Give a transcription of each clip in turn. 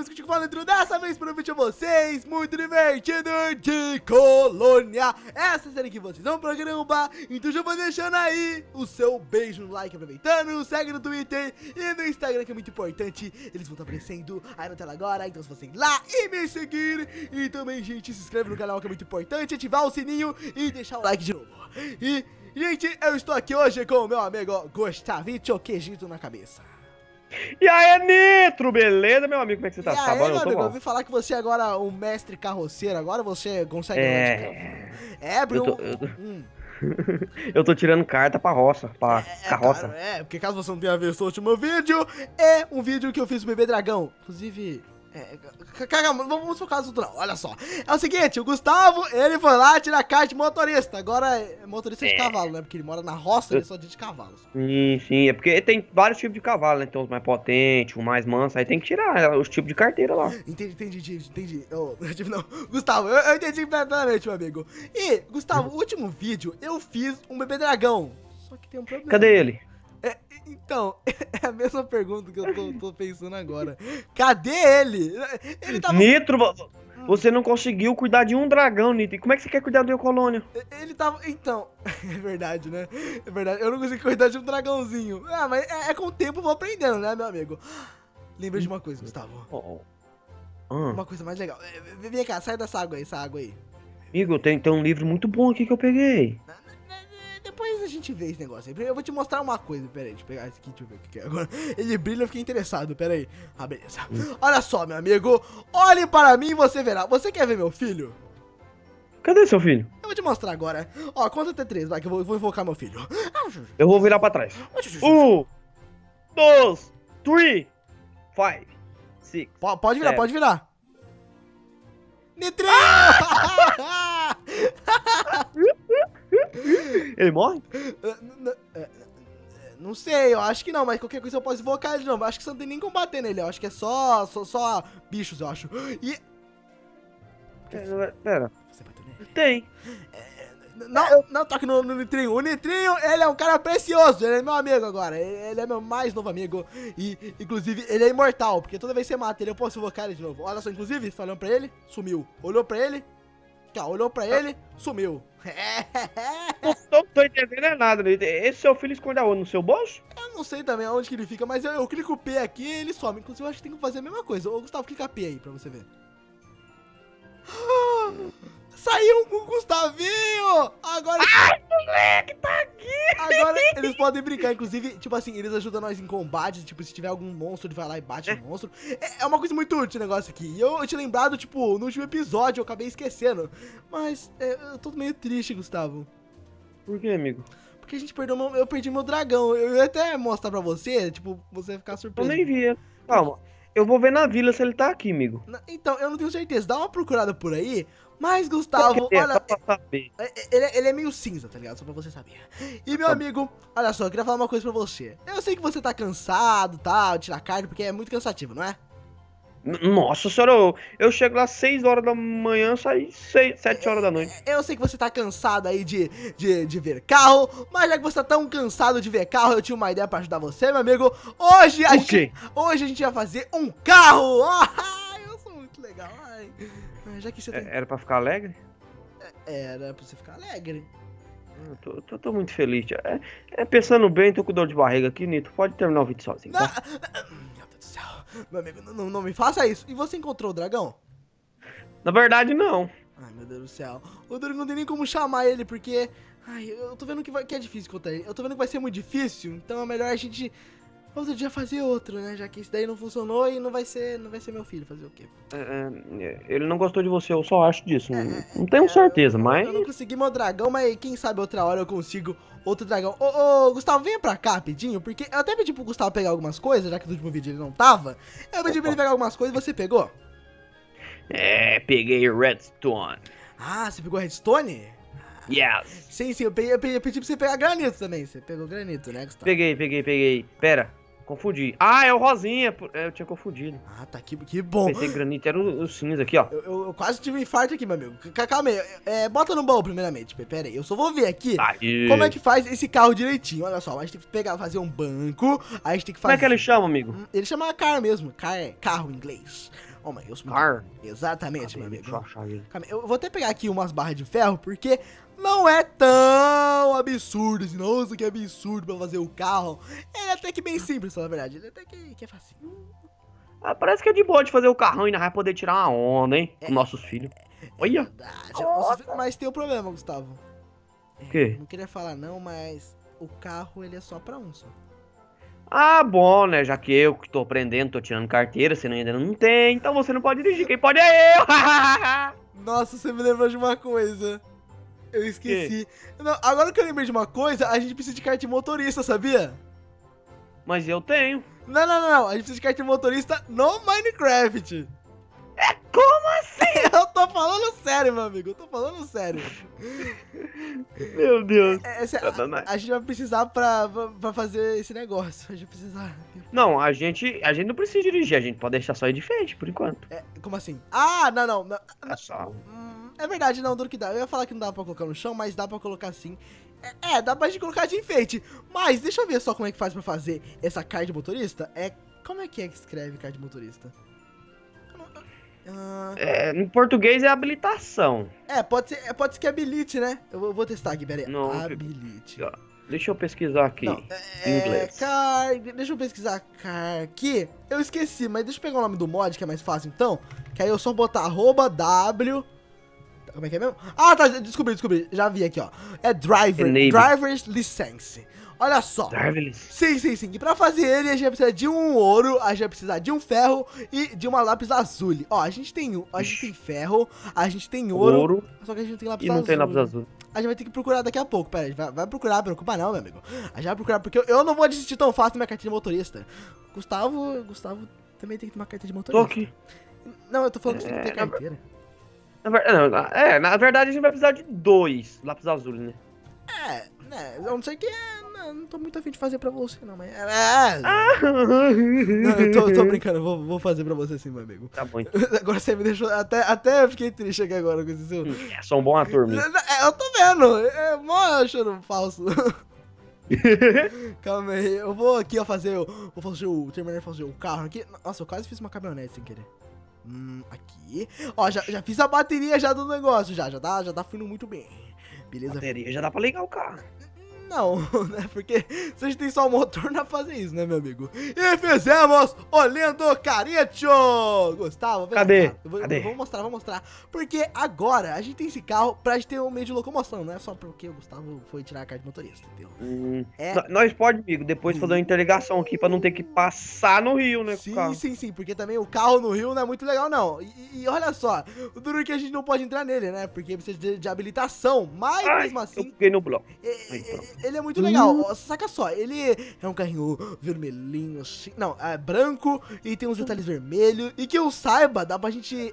mais que eu te falo, Nitro. Dessa vez para um vídeo a vocês muito divertido de colônia. Essa série que vocês vão programar. Então já vou deixando aí o seu beijo no like, aproveitando. Segue no Twitter e no Instagram, que é muito importante. Eles vão estar aparecendo aí na tela agora. Então se você ir lá e me seguir. E também, gente, se inscreve no canal, que é muito importante. Ativar o sininho e deixar o like de novo. E, gente, eu estou aqui hoje com o meu amigo Gustavinho, queijito na cabeça. E aí, Nitro, beleza, meu amigo? Como é que você tá? E tá aí, bom? Meu amigo, eu ouvi falar que você agora é um mestre carroceiro, agora você consegue... Eu tô tirando carta pra roça, pra carroça. Claro, porque caso você não tenha visto o último vídeo, é um vídeo que eu fiz o Bebê Dragão. Inclusive... vamos focar no outro lado. Olha só, é o seguinte, o Gustavo, ele foi lá tirar a carta de motorista. Agora é motorista de cavalo, né? Porque ele mora na roça, ele só de cavalo. Sim, é porque tem vários tipos de cavalo, né? Tem os mais potentes, o mais manso. Aí tem que tirar os tipos de carteira lá. Entendi. Gustavo, eu entendi completamente, meu amigo. E, Gustavo, o último vídeo eu fiz um Bebê Dragão. Só que tem um problema. Cadê ele? Então, é a mesma pergunta que eu tô pensando agora. Cadê ele? Ele tava... Nitro, você não conseguiu cuidar de um dragão, Nitro. Como é que você quer cuidar do meu colônio? Ele tava... Então, é verdade, né? É verdade, eu não consegui cuidar de um dragãozinho. Ah, mas com o tempo eu vou aprendendo, né, meu amigo? Lembrei de uma coisa, Gustavo. Uma coisa mais legal. Vem cá, sai dessa água aí, Amigo, tem um livro muito bom aqui que eu peguei. Depois a gente vê esse negócio aí. Eu vou te mostrar uma coisa. Pera aí, deixa eu pegar esse aqui, deixa eu ver o que é agora. Ele brilha, eu fiquei interessado, pera aí. Ah, beleza. Olha só, meu amigo. Olhe para mim e você verá. Você quer ver meu filho? Cadê seu filho? Eu vou te mostrar agora. Ó, conta até 3, vai, que eu vou invocar meu filho. Eu vou virar pra trás. 1, 2, 3, 5, 6. Pode virar, pode virar. Nitrinho! Ele morre? Não sei, eu acho que não, mas qualquer coisa eu posso invocar ele de novo. Acho que você não tem nem combater nele, eu acho que é só bichos, eu acho. E... Pera. Você bateu nele? Tem. Não toque no Nitrinho. O Nitrinho, ele é um cara precioso. Ele é meu amigo agora. Ele é meu mais novo amigo. E, inclusive, ele é imortal. Porque toda vez que você mata ele, eu posso invocar ele de novo. Olha só, inclusive, você olhou pra ele, sumiu. Olhou pra ele, sumiu. Não tô entendendo nada. Esse seu filho esconde aonde? No seu bolso? Eu não sei também aonde que ele fica, mas eu clico P aqui e ele some. Inclusive, eu acho que tem que fazer a mesma coisa. Ô, Gustavo, clica P aí pra você ver. Saiu o Gustavinho! Agora... Ai, moleque, tá aqui! Agora eles podem brincar, inclusive, tipo assim, eles ajudam nós em combate, tipo, se tiver algum monstro, ele vai lá e bate no monstro. É uma coisa muito útil o negócio aqui. E eu tinha lembrado, tipo, no último episódio, eu acabei esquecendo. Mas eu tô meio triste, Gustavo. Por quê, amigo? Porque a gente perdeu, eu perdi meu dragão. Eu ia até mostrar pra você, tipo, você ia ficar surpreso. Eu nem via. Calma, eu vou ver na vila se ele tá aqui, amigo. Então, eu não tenho certeza. Dá uma procurada por aí. Mas, Gustavo, olha, ele é meio cinza, tá ligado? Só pra você saber. E, meu amigo, olha só, eu queria falar uma coisa pra você. Eu sei que você tá cansado, tá, de tirar carne, porque é muito cansativo, não é? Nossa senhora, eu chego lá às 6 horas da manhã, saio 7 horas da noite. Eu sei que você tá cansado aí de ver carro, mas já que você tá tão cansado de ver carro, eu tinha uma ideia pra ajudar você, meu amigo. Hoje a gente vai fazer um carro! Eu sou muito legal, ai... Já que você tem... Era pra ficar alegre? Era pra você ficar alegre. Eu tô muito feliz. Pensando bem, tô com dor de barriga aqui, Nito. Pode terminar o vídeo sozinho, tá? Meu Deus do céu. Meu amigo, não me faça isso. E você encontrou o dragão? Na verdade, não. Ai, meu Deus do céu. O dragão não tem nem como chamar ele, porque... Ai, eu tô vendo que é difícil encontrar ele. Eu tô vendo que vai ser muito difícil. Então é melhor a gente... Outro dia fazer outro, né? Já que esse daí não funcionou e não vai ser meu filho. Fazer o quê? Ele não gostou de você, eu só acho disso. Não tenho certeza, mas... Eu não consegui meu dragão, mas quem sabe outra hora eu consigo outro dragão. Ô, Gustavo, vem pra cá rapidinho, porque eu até pedi pro Gustavo pegar algumas coisas, já que no último vídeo ele não tava. Eu pedi pra ele pegar algumas coisas, você pegou? Peguei redstone. Ah, você pegou redstone? Yes. Sim, eu pedi pra você pegar granito também. Você pegou granito, né, Gustavo? Peguei. Pera. Confundi. Ah, é o rosinha. Eu tinha confundido. Ah, tá aqui. Que bom. Pensei que granito era o cinza aqui, ó. Eu quase tive um infarto aqui, meu amigo. Calma aí. Bota no baú, primeiramente. Pera aí. Eu só vou ver aqui como é que faz esse carro direitinho. Olha só. A gente tem que pegar, fazer um banco. Aí a gente tem que fazer... Como é que ele chama, amigo? Ele chama car mesmo. Car é carro em inglês. Oh, meu Deus. Car? Exatamente, meu amigo. Eu vou até pegar aqui umas barras de ferro, porque... Não é tão absurdo, assim, nossa, que absurdo pra fazer o carro. Ele é até que bem simples, na verdade, ele é até que é fácil. Ah, parece que é de boa de fazer o carrão e ainda vai poder tirar uma onda, hein, com nossos filhos. Olha! Verdade, mas tem um problema, Gustavo. O quê? Não queria falar não, mas o carro, ele é só pra um só. Ah, bom, né, já que eu que tô aprendendo, tô tirando carteira, você ainda não tem, então você não pode dirigir, quem pode é eu! Nossa, você me lembrou de uma coisa... Eu esqueci. Não, agora que eu lembrei de uma coisa, a gente precisa de carta de motorista, sabia? Mas eu tenho. Não. A gente precisa de carta de motorista no Minecraft. É como assim? Eu tô falando sério, meu amigo. Eu tô falando sério. Meu Deus. A gente vai precisar pra fazer esse negócio. A gente vai precisar. Não, a gente não precisa dirigir. A gente pode deixar só ir de frente, por enquanto. Como assim? Ah, não. É só... É verdade, não, duro que dá. Eu ia falar que não dá pra colocar no chão, mas dá pra colocar sim. Dá pra gente colocar de enfeite. Mas deixa eu ver só como é que faz pra fazer essa carta de motorista. Como é que escreve carta de motorista? Em português é habilitação. Pode ser que habilite, né? Eu vou testar aqui, peraí. Não, habilite. Deixa eu pesquisar aqui. Não, em inglês. Deixa eu pesquisar car aqui. Eu esqueci, mas deixa eu pegar o nome do mod, que é mais fácil então. Que aí eu só botar @w... Como é que é mesmo? Ah, tá, descobri. Já vi aqui, ó. É Driver's License. Olha só. Sim. E pra fazer ele, a gente vai precisar de um ouro, a gente vai precisar de um ferro e de uma lápis lazuli. Ó, a gente tem ferro, a gente tem ouro, só que a gente não tem lápis lazuli. A gente vai ter que procurar daqui a pouco. Pera aí, vai procurar, não preocupa não, meu amigo. A gente vai procurar, porque eu não vou desistir tão fácil da minha carteira de motorista. Gustavo também tem que tomar carteira de motorista. Tô aqui. Não, eu tô falando que você tem que ter carteira. Na verdade a gente vai precisar de 2 lápis azul, né? Eu não sei o que é, não tô muito afim de fazer pra você, não, mas... Não, eu tô brincando, eu vou fazer pra você sim, meu amigo. Tá bom, então. Agora você me deixou, até eu fiquei triste aqui agora com esse seu... sou um bom ator mesmo. Eu tô vendo, é mó choro falso. Calma aí, eu vou aqui, ó, terminar de fazer o carro aqui. Nossa, eu quase fiz uma caminhonete sem querer. Aqui. Ó, já fiz a bateria já do negócio, já tá fluindo muito bem. Beleza? Bateria já dá pra ligar o carro. Não, né? Porque se a gente tem só o motor, dá pra fazer isso, né, meu amigo? E fizemos olhando carinho! Gustavo, vem. Cadê? Cadê? Vou mostrar. Porque agora a gente tem esse carro pra gente ter um meio de locomoção, não é só porque o Gustavo foi tirar a carta de motorista, entendeu? Nós pode, amigo, depois fazer uma interligação aqui pra não ter que passar no rio, né? Sim, porque também o carro no rio não é muito legal, não. E olha só, o duro que a gente não pode entrar nele, né? Porque precisa de habilitação, mas mesmo assim... Eu peguei no bloco. Ele é muito legal, saca só, ele é um carrinho vermelhinho, não, é branco e tem uns detalhes vermelhos. E que eu saiba, dá pra gente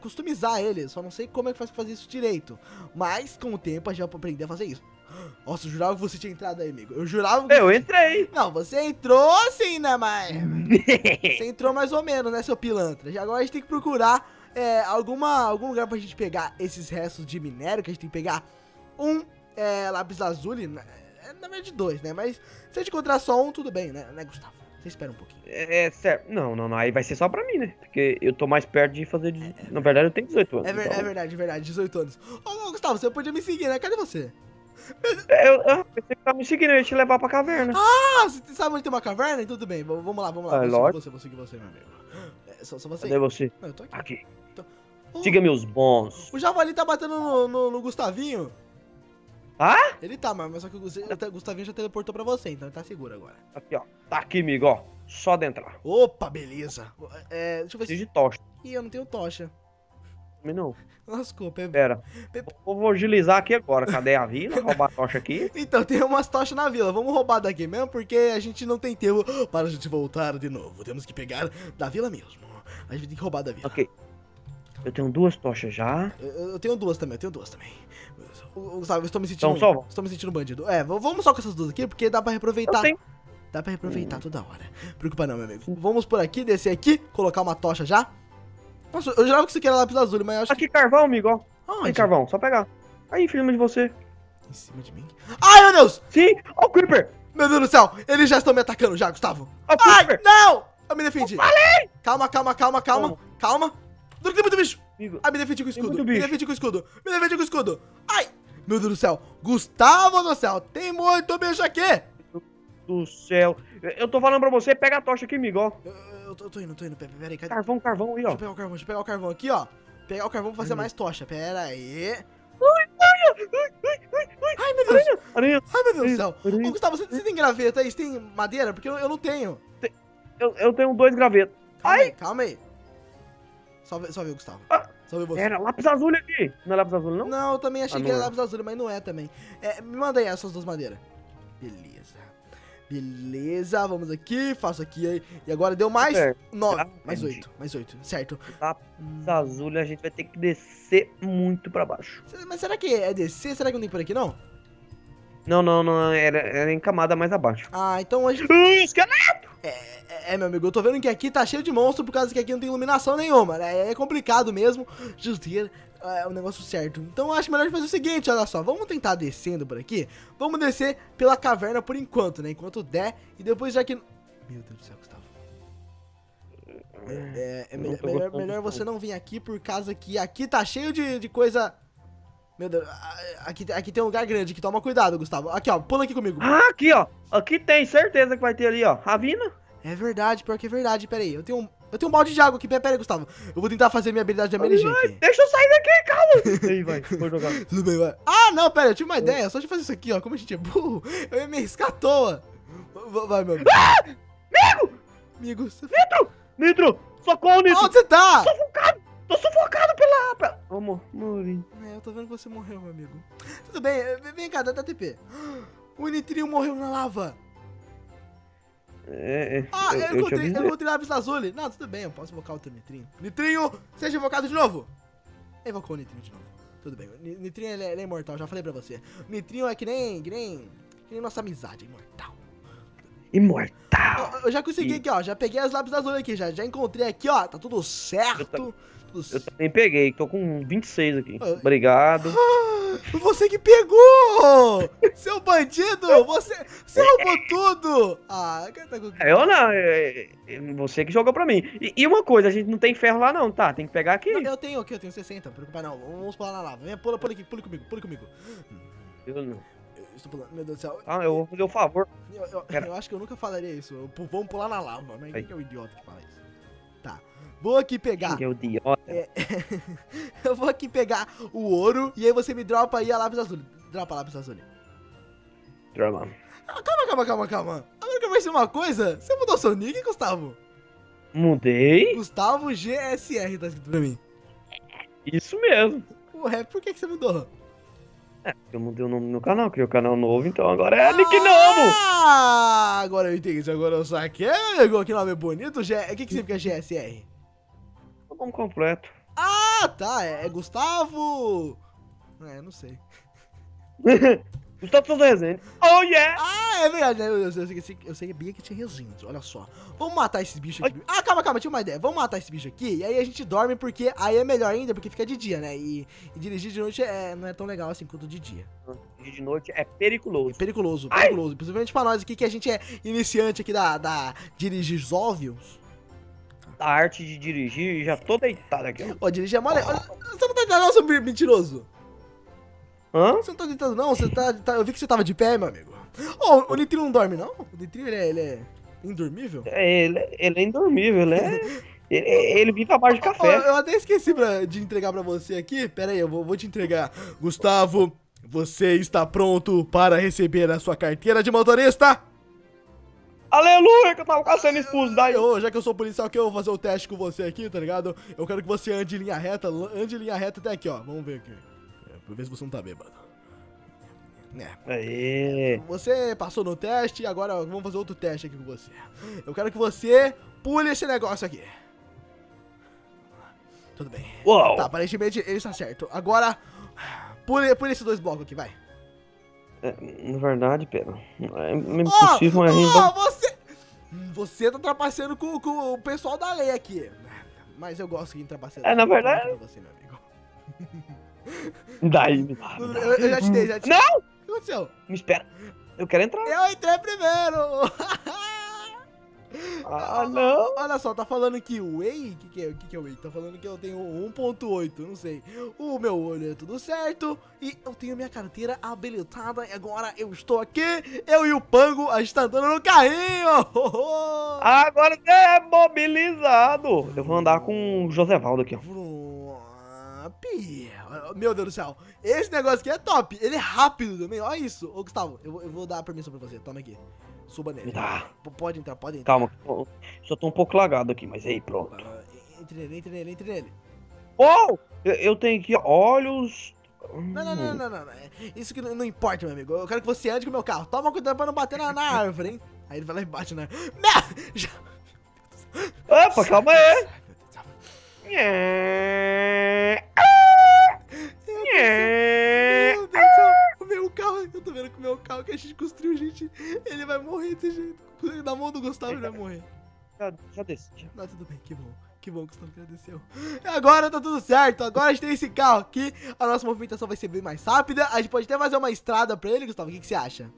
customizar ele, só não sei como é que faz pra fazer isso direito. Mas com o tempo a gente vai aprender a fazer isso. Nossa, eu jurava que você tinha entrado aí, amigo. Eu jurava que... Eu entrei. Não, você entrou sim, né, mas... Você entrou mais ou menos, né, seu pilantra. E agora a gente tem que procurar algum lugar pra gente pegar esses restos de minério, que a gente tem que pegar lápis lazuli, na verdade 2, né? Mas se a gente encontrar só um, tudo bem, né, Gustavo? Você espera um pouquinho. Certo. Não, aí vai ser só pra mim, né? Porque eu tô mais perto de fazer... Na verdade, eu tenho 18 anos. Então... É verdade, 18 anos. Ô, Gustavo, você podia me seguir, né? Cadê você? Eu pensei que tava me seguindo, eu ia te levar pra caverna. Ah, você sabe onde tem uma caverna? Então tudo bem, vamos lá. Vou seguir você, meu amigo. Só você. Cadê você? Não, eu tô aqui. Siga-me os bons. O javali tá batendo no Gustavinho. Ah? Ele tá, mas só que o Gustavinho já teleportou pra você, então ele tá seguro agora. Aqui, ó. Tá aqui, amigo, ó. Só adentrar. Opa, beleza. Deixa eu ver se... de tocha. Ih, eu não tenho tocha. Não. Lascou, pera. Vou agilizar aqui agora. Cadê a vila? Roubar a tocha aqui. Então, tem umas tochas na vila. Vamos roubar daqui mesmo, porque a gente não tem tempo para a gente voltar de novo. Temos que pegar da vila mesmo. A gente tem que roubar da vila. Ok. Eu tenho 2 tochas já. Eu tenho 2 também, Gustavo, eu estou me sentindo bandido. Vamos só com essas 2 aqui, porque dá pra reaproveitar. Dá pra reaproveitar toda hora. Preocupa não, meu amigo. Vamos por aqui, descer aqui, colocar uma tocha já. Nossa, eu jurava que isso aqui era lápis azul, mas eu acho aqui que... Aqui, carvão, amigo, ó. Onde? Tem carvão, só pegar. Aí, em cima de você. Em cima de mim? Ai, meu Deus! Sim! Ó o Creeper! Meu Deus do céu, eles já estão me atacando já, Gustavo. Ó, ai, Creeper. Não! Eu me defendi. Falei! Calma, calma, calma, calma. Calma. Tem muito bicho. Amigo, ai, me defendi com o escudo. Me defendi com o escudo. Me defendi com o escudo. Ai! Meu Deus do céu. Gustavo do céu, tem muito bicho aqui. Do céu. Eu tô falando pra você, pega a tocha aqui, amigo, ó. Eu tô indo. Pera aí, cadê? Carvão, carvão aí, ó. Deixa eu pegar o carvão aqui, ó. Pegar o carvão pra fazer mais tocha. Pera aí. Ai, meu Deus. Aranha. Ai, meu Deus do céu. Ô, Gustavo, você tem graveto aí? Você tem madeira? Porque eu não tenho. Eu tenho 2 gravetos. Ai. Calma aí. Só viu, Gustavo. Só viu você. Era lápis azul aqui. Não é lápis azul, não? Não, eu também achei que era lápis azul, mas não é também. É, me manda aí essas 2 madeiras. Beleza. Beleza, vamos aqui, faço aqui aí. E agora deu mais 9, mais 8, certo. Lápis azul, a gente vai ter que descer muito pra baixo. Mas será que é descer? Será que não tem por aqui, não? Não, era em camada mais abaixo. Ah, então a gente... meu amigo, eu tô vendo que aqui tá cheio de monstro por causa que aqui não tem iluminação nenhuma, né? É complicado mesmo de ter o negócio certo. Então eu acho melhor fazer o seguinte, olha só, vamos tentar descendo por aqui. Vamos descer pela caverna por enquanto, né? Enquanto der, e depois já que... Meu Deus do céu, Gustavo. É melhor você não vir aqui por causa que aqui tá cheio de coisa... Meu Deus, aqui tem um lugar grande, que toma cuidado, Gustavo. Aqui, ó, pula aqui comigo. Ah, aqui, ó. Aqui tem, certeza que vai ter ali, ó. Ravina. É verdade, pior que é verdade. Pera aí, eu tenho um balde de água aqui. Pera aí, Gustavo. Eu vou tentar fazer minha habilidade de emergente aqui. Deixa eu sair daqui, calma. Aí, vai, vou jogar. Tudo bem, vai. Ah, não, pera, eu tive uma ideia. Só de fazer isso aqui, ó. Como a gente é burro, eu ia me riscar à toa. Vai, meu amigo. Ah! Amigo! Nitro! Socorro, Nitro! Onde você tá? Tô sufocado pela... Vamos, morri. É, eu tô vendo que você morreu, meu amigo. Tudo bem, vem cá, dá TP. O Nitrinho morreu na lava. Eu encontrei lápis lazuli. Não, tudo bem, eu posso invocar outro Nitrinho. Nitrinho, seja invocado de novo. Evocou o Nitrinho de novo. Tudo bem, o Nitrinho ele é imortal, já falei pra você. O Nitrinho é que nem nossa amizade, imortal. Imortal. Eu já consegui aqui, ó, já peguei as lápis azul aqui, já encontrei aqui, ó, tá tudo certo. Eu também peguei, tô com 26 aqui. Obrigado. Ah, você que pegou! Seu bandido, você roubou tudo! Ah, eu não, você que jogou pra mim. E uma coisa, a gente não tem ferro lá não, tá? Tem que pegar aqui. Eu tenho aqui, eu tenho 60, não preocupa não. Vamos pular na lava. Vem, pula aqui, pula comigo. Eu não. Estou pulando, meu Deus do céu. Ah, eu vou fazer um favor. Eu acho que eu nunca falaria isso. Vamos pular na lava, mas quem que é o idiota que fala isso? Tá, vou aqui pegar. Que idiota. Eu vou aqui pegar o ouro e aí você me dropa aí a lápis azul. Dropa a lápis azul. Dropa. Ah, calma. Agora que eu pensei uma coisa, você mudou seu nick, Gustavo? Mudei. Gustavo GSR tá escrito pra mim. Isso mesmo. Ué, por que você mudou? É, eu mudei o nome do meu canal, criei um canal novo, então agora é nick novo! Ah, agora eu entendi, agora eu saquei, amigo, que nome bonito, o que significa GSR? O nome completo. Ah, tá, é Gustavo... É, não sei. Gustavo Souza Resende. Oh, yeah! Ah, é verdade, eu sei que é bem que tinha resenhas, olha só. Vamos matar esses bichos aqui. Ah, calma, tinha uma ideia. Vamos matar esse bicho aqui e aí a gente dorme porque aí é melhor ainda, porque fica de dia, né? E dirigir de noite não é tão legal assim quanto de dia. Dirigir de noite é periculoso. É periculoso, periculoso. Principalmente pra nós aqui, que a gente é iniciante aqui da dirigir óbvios. Da arte de dirigir, já tô deitado aqui. Ó, dirigir é mole. Você não tá deitado não, seu mentiroso? Hã? Você não tá deitado não, você tá... Eu vi que você tava de pé, meu amigo. Ô, o Nitrinho não dorme, não? O Nitrinho, ele é indormível? É, ele é indormível, né? ele vive abaixo de café. Eu até esqueci de entregar pra você aqui. Pera aí, eu vou te entregar. Gustavo, você está pronto para receber a sua carteira de motorista? Aleluia, que eu tava quase sendo expulso daí. Já que eu sou policial, que eu vou fazer o teste com você aqui, tá ligado? Eu quero que você ande em linha reta até aqui, ó. Vamos ver aqui. Pra ver se você não tá bêbado. Aê. Você passou no teste e agora vamos fazer outro teste aqui com você. Eu quero que você pule esse negócio aqui. Tudo bem. Uou. Tá, aparentemente ele está certo. Agora, pule esses 2 blocos aqui, vai. Na verdade, pera. É impossível, mas... Você Você tá trapaceando com o pessoal da lei aqui. Mas eu gosto de trapacear. É, na verdade... Eu você, meu amigo. Daí, eu já te dei, já te dei. Não! O que aconteceu? Me espera. Eu quero entrar. Eu entrei primeiro. Ah, não. Olha só, tá falando que o Whey... O que é o Whey? Tá falando que eu tenho 1.8, não sei. O meu olho é tudo certo. E eu tenho minha carteira habilitada. E agora eu estou aqui. Eu e o Pango, a gente tá andando no carrinho. Agora você é mobilizado. Eu vou andar com o Josevaldo aqui, ó. Meu Deus do céu. Esse negócio aqui é top. Ele é rápido também, olha isso. Ô, Gustavo, eu vou dar permissão pra você. Toma aqui. Suba nele. Tá. Pode entrar, pode entrar. Calma, só tô um pouco lagado aqui, mas aí, pronto. Entre nele, entre nele, entre nele. Oh! Eu tenho aqui olhos... Não. Isso que não importa, meu amigo. Eu quero que você ande com o meu carro. Toma cuidado pra não bater na árvore, hein. Aí ele vai lá e bate na árvore. Já... Opa, calma aí. Meu Deus do céu, o meu carro, eu tô vendo que o meu carro que a gente construiu, gente, ele vai morrer desse jeito. Na mão do Gustavo ele vai morrer. Já desci. Não, tudo bem, que bom. Que bom que o Gustavo já desceu. Agora tá tudo certo, agora a gente tem esse carro aqui, a nossa movimentação vai ser bem mais rápida. A gente pode até fazer uma estrada pra ele, Gustavo, o que você acha?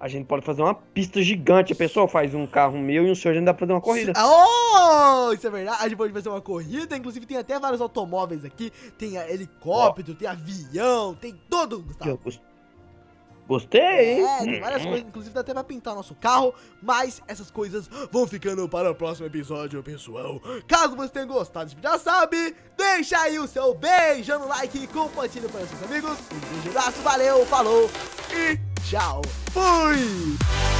A gente pode fazer uma pista gigante. A pessoa faz um carro meu e um senhor, a gente dá pra fazer uma corrida. Oh, isso é verdade. A gente pode fazer uma corrida. Inclusive, tem até vários automóveis aqui. Tem helicóptero, tem avião, tem todo, Gustavo. Gostei, hein? Tem várias coisas. Inclusive, dá até pra pintar nosso carro. Mas essas coisas vão ficando para o próximo episódio, pessoal. Caso você tenha gostado, já sabe, deixa aí o seu beijo no like e compartilha para seus amigos. Um beijo, abraço, valeu, falou e... Tchau. Fui!